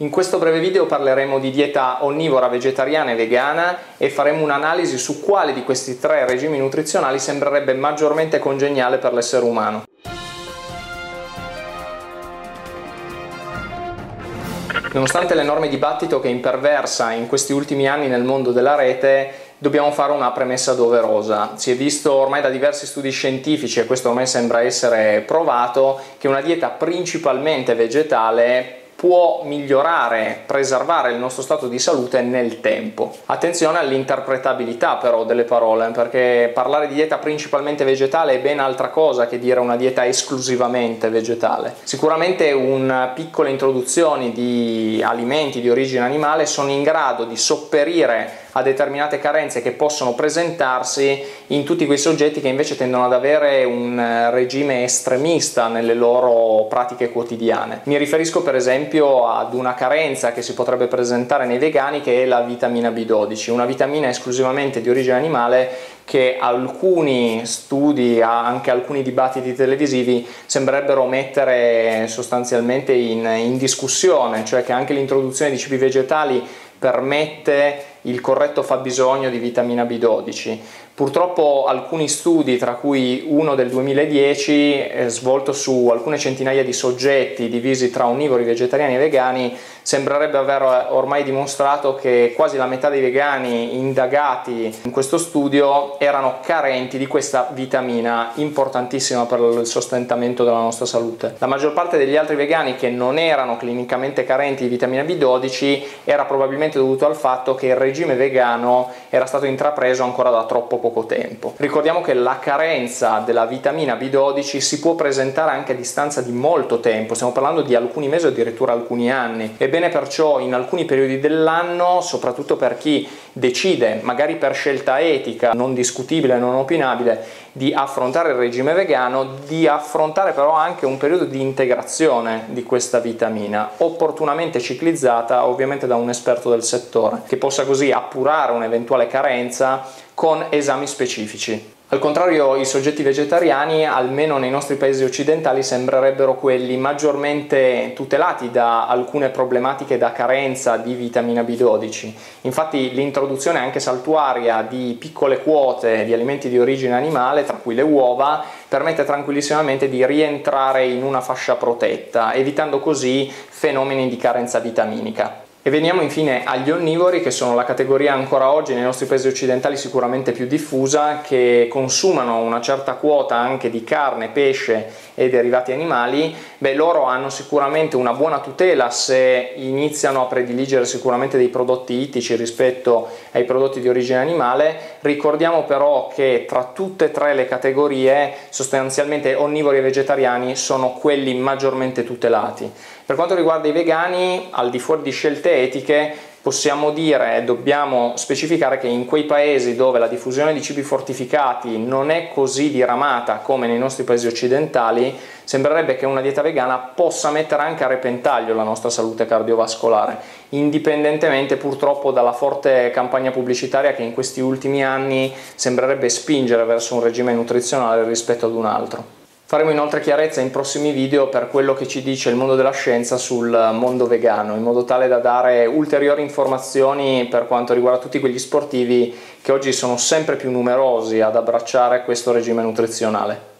In questo breve video parleremo di dieta onnivora, vegetariana e vegana e faremo un'analisi su quale di questi tre regimi nutrizionali sembrerebbe maggiormente congeniale per l'essere umano. Nonostante l'enorme dibattito che imperversa in questi ultimi anni nel mondo della rete, dobbiamo fare una premessa doverosa. Si è visto ormai da diversi studi scientifici, e questo ormai sembra essere provato, che una dieta principalmente vegetale può migliorare, preservare il nostro stato di salute nel tempo. Attenzione all'interpretabilità però delle parole, perché parlare di dieta principalmente vegetale è ben altra cosa che dire una dieta esclusivamente vegetale. Sicuramente una piccola introduzione di alimenti di origine animale sono in grado di sopperire a determinate carenze che possono presentarsi in tutti quei soggetti che invece tendono ad avere un regime estremista nelle loro pratiche quotidiane. Mi riferisco per esempio ad una carenza che si potrebbe presentare nei vegani, che è la vitamina B12, una vitamina esclusivamente di origine animale che alcuni studi, anche alcuni dibattiti televisivi, sembrerebbero mettere sostanzialmente in discussione, cioè che anche l'introduzione di cibi vegetali permette il corretto fabbisogno di vitamina B12. Purtroppo alcuni studi, tra cui uno del 2010 svolto su alcune centinaia di soggetti divisi tra onnivori, vegetariani e vegani, sembrerebbe aver ormai dimostrato che quasi la metà dei vegani indagati in questo studio erano carenti di questa vitamina importantissima per il sostentamento della nostra salute. La maggior parte degli altri vegani che non erano clinicamente carenti di vitamina B12 era probabilmente dovuto al fatto che il regime vegano era stato intrapreso ancora da troppo poco tempo. Ricordiamo che la carenza della vitamina B12 si può presentare anche a distanza di molto tempo, stiamo parlando di alcuni mesi o addirittura alcuni anni. Ebbene, perciò in alcuni periodi dell'anno, soprattutto per chi decide, magari per scelta etica, non discutibile, non opinabile, di affrontare il regime vegano, di affrontare però anche un periodo di integrazione di questa vitamina, opportunamente ciclizzata ovviamente da un esperto del settore, che possa così appurare un'eventuale carenza con esami specifici. Al contrario, i soggetti vegetariani, almeno nei nostri paesi occidentali, sembrerebbero quelli maggiormente tutelati da alcune problematiche da carenza di vitamina B12. Infatti l'introduzione anche saltuaria di piccole quote di alimenti di origine animale, tra cui le uova, permette tranquillissimamente di rientrare in una fascia protetta, evitando così fenomeni di carenza vitaminica. E veniamo infine agli onnivori, che sono la categoria ancora oggi nei nostri paesi occidentali sicuramente più diffusa, che consumano una certa quota anche di carne, pesce e derivati animali. Beh, loro hanno sicuramente una buona tutela se iniziano a prediligere sicuramente dei prodotti ittici rispetto ai prodotti di origine animale. Ricordiamo però che tra tutte e tre le categorie sostanzialmente onnivori e vegetariani sono quelli maggiormente tutelati. Per quanto riguarda i vegani, al di fuori di scelte etiche, possiamo dire, dobbiamo specificare che in quei paesi dove la diffusione di cibi fortificati non è così diramata come nei nostri paesi occidentali, sembrerebbe che una dieta vegana possa mettere anche a repentaglio la nostra salute cardiovascolare, indipendentemente purtroppo dalla forte campagna pubblicitaria che in questi ultimi anni sembrerebbe spingere verso un regime nutrizionale rispetto ad un altro. Faremo inoltre chiarezza in prossimi video per quello che ci dice il mondo della scienza sul mondo vegano, in modo tale da dare ulteriori informazioni per quanto riguarda tutti quegli sportivi che oggi sono sempre più numerosi ad abbracciare questo regime nutrizionale.